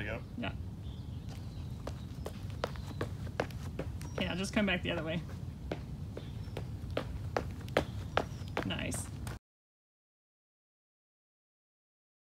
pick up. Yeah. Okay, I'll just come back the other way. Nice.